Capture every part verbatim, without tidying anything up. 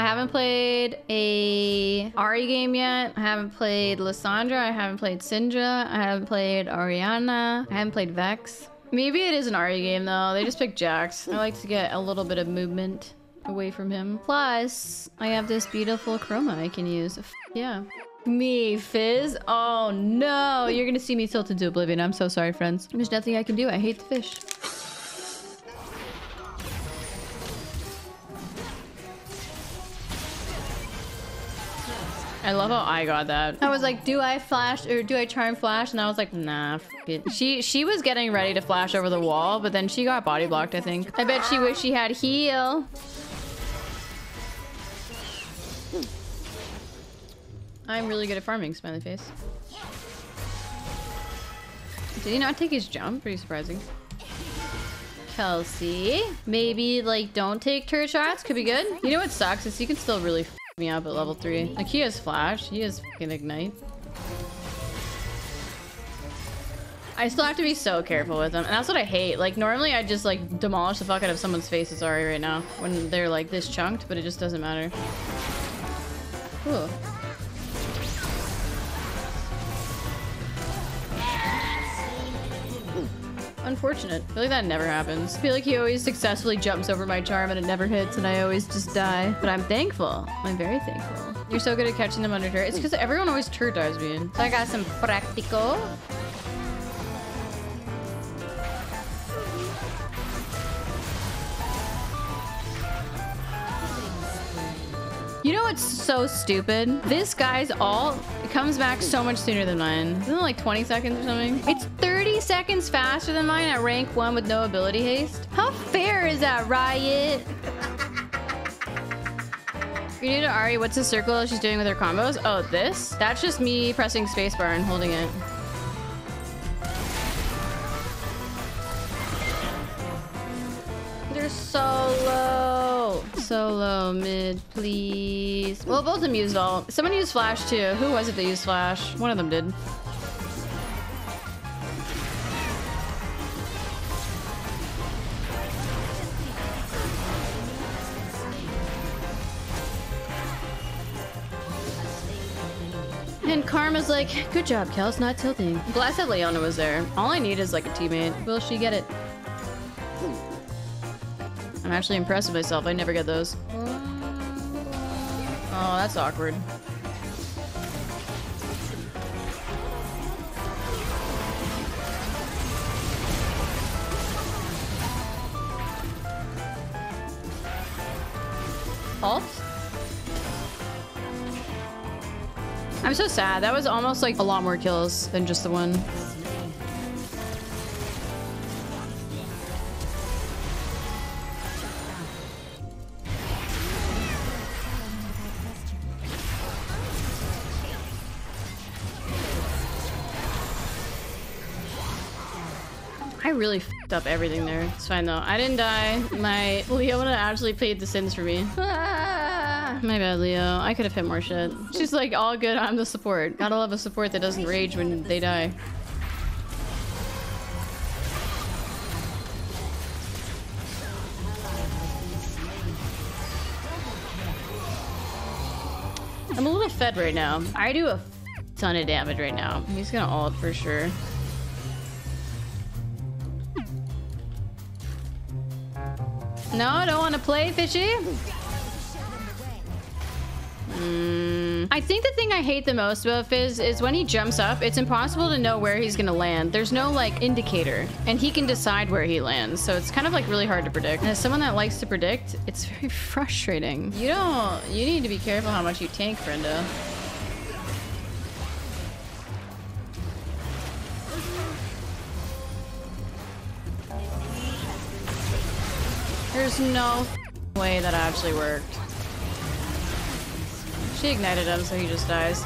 I haven't played a Ahri game yet. I haven't played Lissandra. I haven't played Syndra. I haven't played Ariana. I haven't played Vex. Maybe it is an Ahri game though. They just picked Jax. I like to get a little bit of movement away from him. Plus, I have this beautiful chroma I can use. F yeah. Me, Fizz? Oh no, you're gonna see me tilted to oblivion. I'm so sorry, friends. There's nothing I can do. I hate the fish. I love how I got that. I was like, do I flash or do I try and flash? And I was like, nah, f it. She, she was getting ready to flash over the wall, but then she got body blocked, I think. I bet she wished she had heal. I'm really good at farming, smiley face. Did he not take his jump? Pretty surprising. Kelsey, maybe like don't take turret shots, could be good. You know what sucks is you can still really f me up at level three. Like he has flash, he has fucking ignite. I still have to be so careful with them, and that's what I hate. Like normally I just like demolish the fuck out of someone's faces already right now when they're like this chunked, but it just doesn't matter. Ooh. Unfortunate. I feel like that never happens. I feel like he always successfully jumps over my charm and it never hits and I always just die. But I'm thankful. I'm very thankful. You're so good at catching them under turret. It's because everyone always turret dives me in. So I got some practical. You know what's so stupid? This guy's ult comes back so much sooner than mine. Isn't it like twenty seconds or something? It's thirty seconds faster than mine at rank one with no ability haste. How fair is that, Riot? You're new to Ahri, what's the circle she's doing with her combos? Oh, this? That's just me pressing spacebar and holding it. They're so low. So low, mid, please. Well, both of them used ult. Someone used flash too. Who was it that used flash? One of them did. And Karma's like, good job, Kel's not tilting. I'm glad that Leona was there. All I need is like a teammate. Will she get it? I'm actually impressed with myself. I never get those. Oh, that's awkward. Alt? I'm so sad. That was almost like a lot more kills than just the one. I really f***ed up everything there. It's fine though. I didn't die. My Leona actually played the Sims for me. Ah, my bad, Leo. I could have hit more shit. She's like, all good. I'm the support. Gotta love a support that doesn't rage when they die. I'm a little fed right now. I do a ton of damage right now. He's gonna ult for sure. No, I don't want to play, fishy. Mm. I think the thing I hate the most about Fizz is when he jumps up, it's impossible to know where he's going to land. There's no, like, indicator. And he can decide where he lands. So it's kind of, like, really hard to predict. And as someone that likes to predict, it's very frustrating. You don't... You need to be careful how much you tank, Brenda. There's no way that actually worked. She ignited him, so he just dies.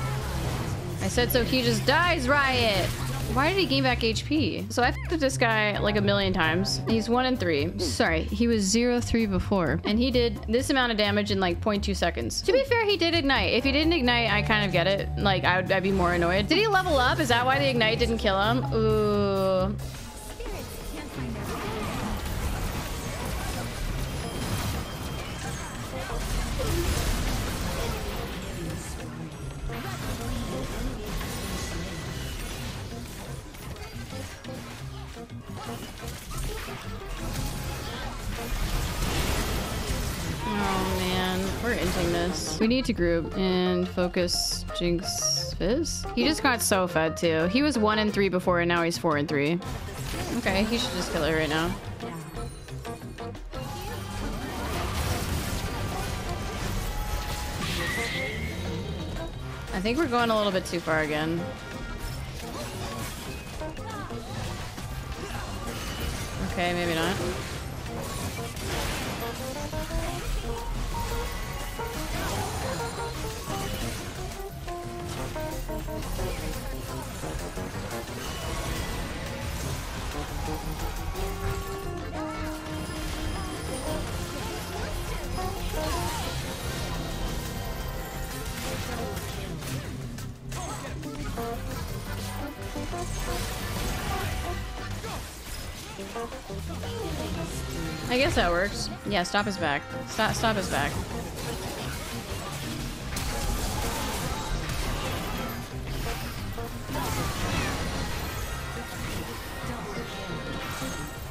I said so he just dies, Riot! Why did he gain back H P? So I f***ed with this guy like a million times. He's one and three. Sorry, he was zero three before. And he did this amount of damage in like zero point two seconds. To be fair, he did ignite. If he didn't ignite, I kind of get it. Like, I would, I'd be more annoyed. Did he level up? Is that why the ignite didn't kill him? Ooh... experiencing this. We need to group and focus Jinx Fizz. He just got so fed too. He was one and three before and now he's four and three. Okay, he should just kill her right now. I think we're going a little bit too far again. Okay, maybe not. I guess that works. Yeah, stop his back. Stop, stop his back.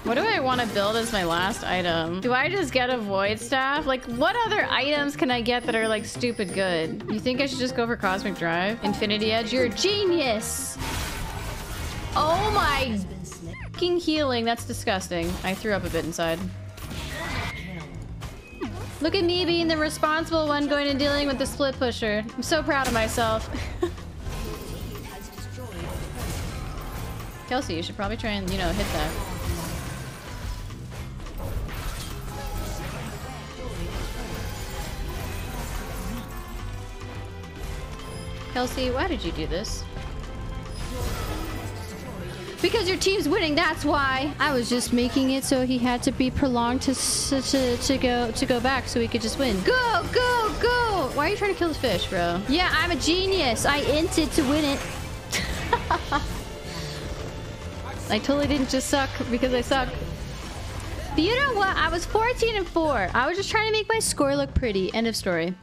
What do I want to build as my last item? Do I just get a void staff? Like, what other items can I get that are like stupid good? You think I should just go for Cosmic Drive? Infinity Edge, you're a genius! Oh my fucking healing, that's disgusting. I threw up a bit inside. Look at me being the responsible one going and dealing with the split pusher. I'm so proud of myself. Kelsey, you should probably try and, you know, hit that. Kelsey, why did you do this? Because your team's winning, that's why. I was just making it so he had to be prolonged to to, to go to go back so he could just win. Go, go, go! Why are you trying to kill the fish, bro? Yeah, I'm a genius. I inted to win it. I totally didn't just suck because I suck. But you know what? I was fourteen and four. I was just trying to make my score look pretty. End of story.